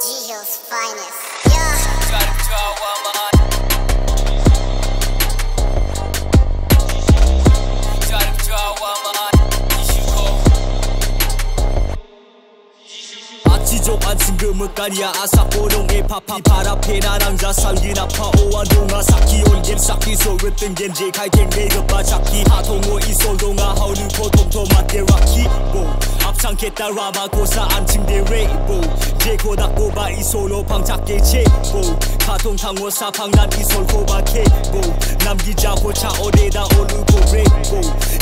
G-Hill's finest. Yeah. 지조한 승금은 까리야 아삽 오롱에 파파 파라페나 랑자 살기나 파오와 동아 사키 온겜 사키 소르 뜬겐지 갈겐 레이급바 잡기 하동호 이솔동아 하우루코 동토마테 라키 보 합창겠다 라바 고사 안침대 레이보 제코다 꼬바 이솔로 방작게 제보 파동탕호 사방난 이솔코바 케보 남기자 호차 오데다 오르고 레이보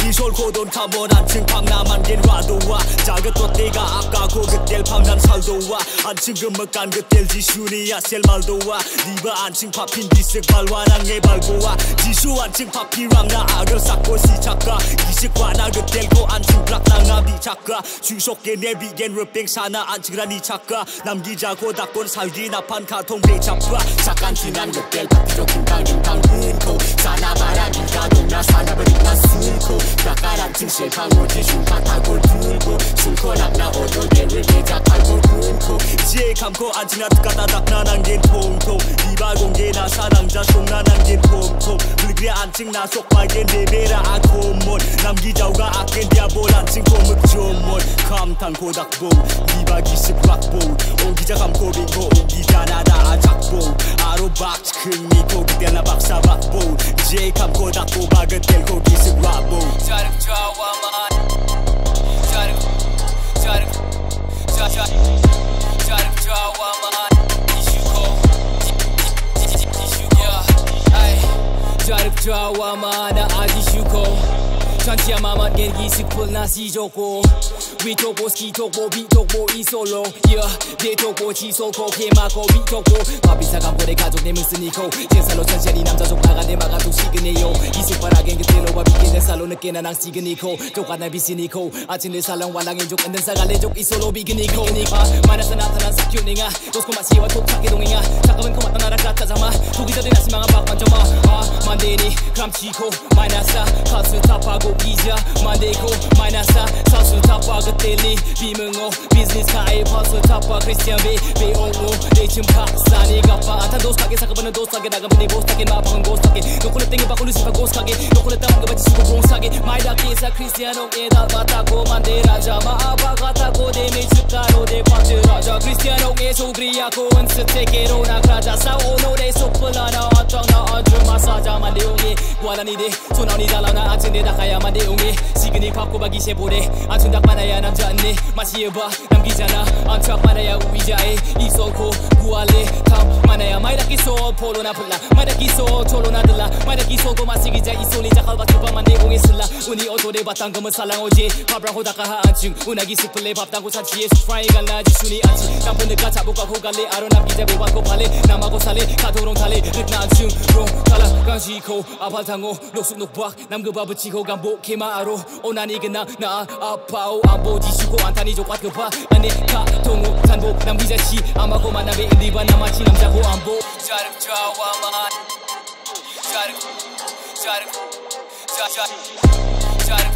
이솔코돈 타보란 증팡 나만겐 라도와 자긋도 때가 아까 고긋델 방난 도와 안친 금막간 그텔 지슈리야 셀말도와 니바 안친 파핀 디색 발와랑에 발고와 지수 안친 파피랑 나 아글 삭고 시작가 이식과나 그텔고 안친 블락랑아 비작가 주속게 내비겐 르빙 사나 안친라니 작가 남기자고 닦곤 살기 나판 가통 배잡과 작간 지난 그텔 파티로 김방김방 끊고 사나 바라긴 가동나 사나버린 나 숨고 닦아 안친 실방고 지슈파 타고 들고 숨코락나 오도 대를 내작하고 이제 감고 안지나 뚜까다 닦나 남긴 통통 니발 공개 나 사랑자 속나 남긴 통통 불그레 안칭 나 속발겐 레베라 아코몬 남기자우가 아깬 디아볼 안칭 고묵 좀몬 감탄 고닥봉 니발 기습 락봉 온기자 감고 빙고 온기자 나다 아작봉 아로박 치크니 고기델 나 박사박봉 이제 감고 닦고 바그텔 고기습 락봉 자륵 좌와만 자르자와마나 아기슈코 잔치야마마 겐기스풀 나시조코 위토고 스키토고 비토고 이솔로 예대토고 지솔코 케마코 비토고 바비사 감고래 가족 내 문쓰니코 제살로 천천히 남자족 나가네 마가도 시그네요 이슬바라겐 그대로와 비겐 살로 늦게나 낭 시그니코 똑같나 비시니코 아침 내 살랑 와랑인족 안된 사갈래족 이솔로 비그니코 마이너스 나타난 사큐닝아 도스코마 시와 톡착게 동행아 잠깐만 고맙다 나랑 짜자마 도기자들 나시망한 박반점아 만데니 그람치코 마이너스 가수 타파고 기자 만데고 마이너스 사수 타파 그때니 비명어 비즈니스 가에 파수 타파 크리스티안 베이오로 내침 박사니 가파 안탄 도스하게 사가보는 도스하게 나가보니 보스하게 마방은 고스하게 노코네 땡이 바꾸는 시파 고스하게 노코네 땅은 그 배치 수고 봉사게 마이다키에서 크리스티안옥 에다 바타고 만데라자 마아바가타고 데미츠카로 데파츠라자 크리스티안옥에 소그리아고 은스테케로 나가자 사오노레 소플라나 아짱나 아줌마사자 만데용이 구하나니데 소나오니 달라나 아침에 나가야 만데용이 시그니 밥고박이 쉐보레 아침 닭바나야 남자네 마시에바 남기잖아 안착바나야 우이자에 이소코 구할래 탐마나야 마이다키소 포로나 불라 마이다키소 초로나들라 마이다키소고 마시기자 이솔리자 갈바초바만 내공했을라 우니 어도레 바탕금은 살랑오지 밥라호다카하 안층 우나기 스플레 밥당고 산치에 수프라이 갈라지 순이 안층 남분들까 자부가 호갈래 아로 남기자 보바코 발레 남하고 살래 가도롱 달래 늑나 안층 롱 달라 간시코 아발탕오 녹숙 녹박 남그바부치고 간보 케마아로 오나니 그나 나 아파오 안보 지시고 안타니 조과 급파 안에 가동우 산보 남기자시 아마고 만나베 인디바 남아치 남자고 안보 자륵 좌와만 자륵 자륵 자륵 자륵